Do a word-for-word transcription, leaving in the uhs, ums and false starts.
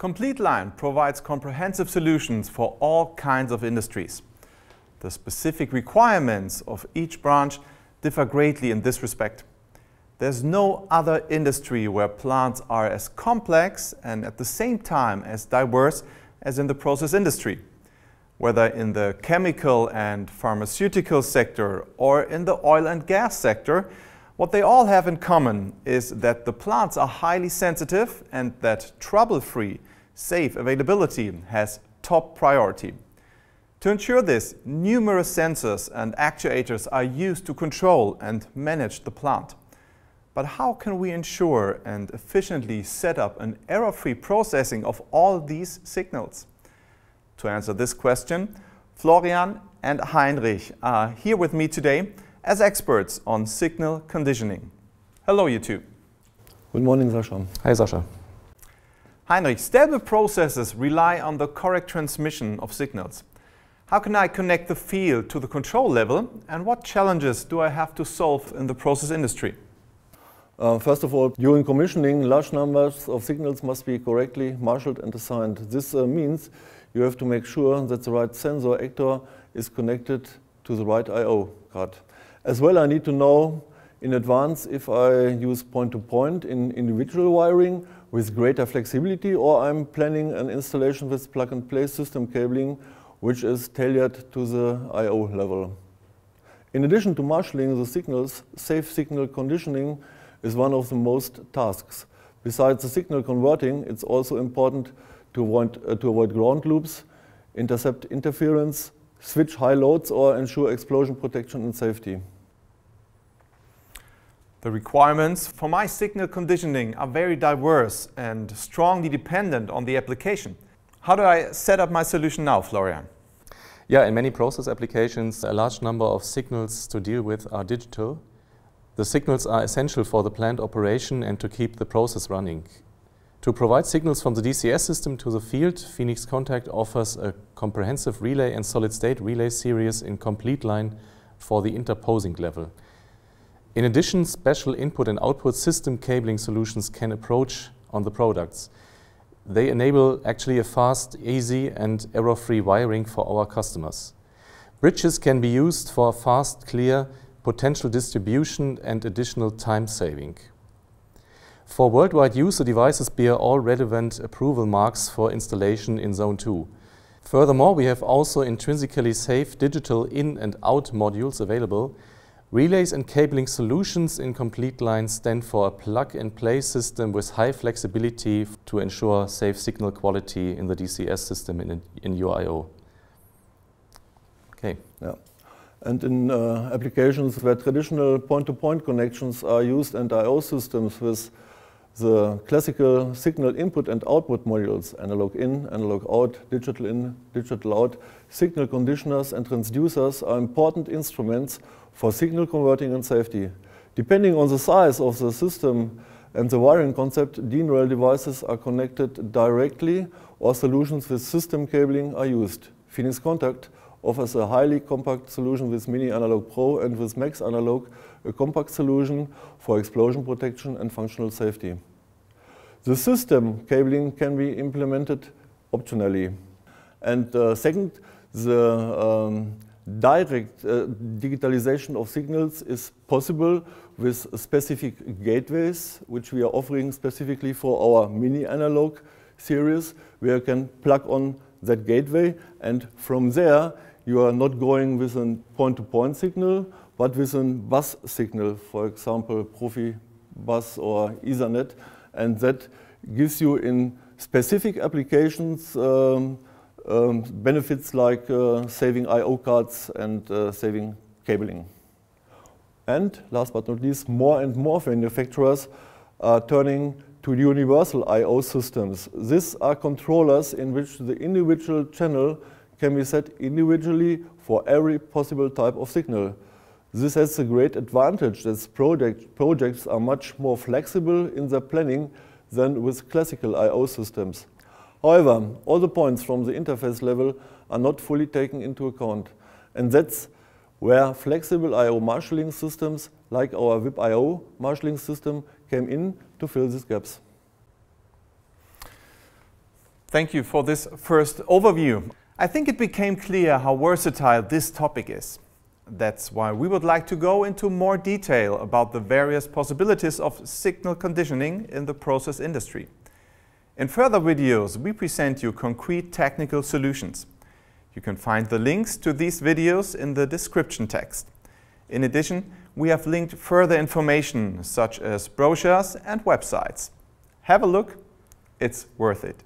Complete Line provides comprehensive solutions for all kinds of industries. The specific requirements of each branch differ greatly in this respect. There's no other industry where plants are as complex and at the same time as diverse as in the process industry. Whether in the chemical and pharmaceutical sector or in the oil and gas sector, what they all have in common is that the plants are highly sensitive and that trouble-free, safe availability has top priority. To ensure this, numerous sensors and actuators are used to control and manage the plant. But how can we ensure and efficiently set up an error-free processing of all these signals? To answer this question, Florian and Heinrich are here with me today as experts on signal conditioning. Hello, you two. Good morning, Sascha. Hi, Sascha. Heinrich, stable processes rely on the correct transmission of signals. How can I connect the field to the control level, and what challenges do I have to solve in the process industry? Uh, first of all, during commissioning, large numbers of signals must be correctly marshaled and assigned. This uh, means you have to make sure that the right sensor actor is connected to the right I O card. As well, I need to know in advance if I use point-to-point in individual wiring with greater flexibility, or I'm planning an installation with plug-and-play system cabling, which is tailored to the I O level. In addition to marshalling the signals, safe signal conditioning is one of the most tasks. Besides the signal converting, it's also important To avoid, uh, to avoid ground loops, intercept interference, switch high loads, or ensure explosion protection and safety. The requirements for my signal conditioning are very diverse and strongly dependent on the application. How do I set up my solution now, Florian? Yeah, in many process applications, a large number of signals to deal with are digital. The signals are essential for the plant operation and to keep the process running. To provide signals from the D C S system to the field, Phoenix Contact offers a comprehensive relay and solid-state relay series in complete line for the interposing level. In addition, special input and output system cabling solutions can approach on the products. They enable actually a fast, easy and error-free wiring for our customers. Bridges can be used for fast, clear, potential distribution and additional time saving. For worldwide use, the devices bear all relevant approval marks for installation in Zone two. Furthermore, we have also intrinsically safe digital in and out modules available. Relays and cabling solutions in complete line stand for a plug-and-play system with high flexibility to ensure safe signal quality in the D C S system in, in your I O. Okay. Yeah. And in uh, applications where traditional point-to-point connections are used and I O systems with the classical signal input and output modules, analog in, analog out, digital in, digital out, signal conditioners and transducers are important instruments for signal converting and safety. Depending on the size of the system and the wiring concept, D N R E L devices are connected directly or solutions with system cabling are used. Phoenix Contact offers a highly compact solution with Mini Analog Pro and with Max Analog, a compact solution for explosion protection and functional safety. The system cabling can be implemented optionally. And uh, second, the um, direct uh, digitalization of signals is possible with specific gateways, which we are offering specifically for our Mini Analog series, where you can plug on that gateway, and from there you are not going with a point-to-point signal, but with a bus signal, for example, Profibus or Ethernet, and that gives you in specific applications um, um, benefits like uh, saving I O cards and uh, saving cabling. And last but not least, more and more manufacturers are turning to universal I O systems. These are controllers in which the individual channel can be set individually for every possible type of signal. This has a great advantage that project, projects are much more flexible in their planning than with classical I O systems. However, all the points from the interface level are not fully taken into account. And that's where flexible I O marshalling systems like our V I P I O marshalling system came in to fill these gaps. Thank you for this first overview. I think it became clear how versatile this topic is. That's why we would like to go into more detail about the various possibilities of signal conditioning in the process industry. In further videos, we present you concrete technical solutions. You can find the links to these videos in the description text. In addition, we have linked further information such as brochures and websites. Have a look, it's worth it.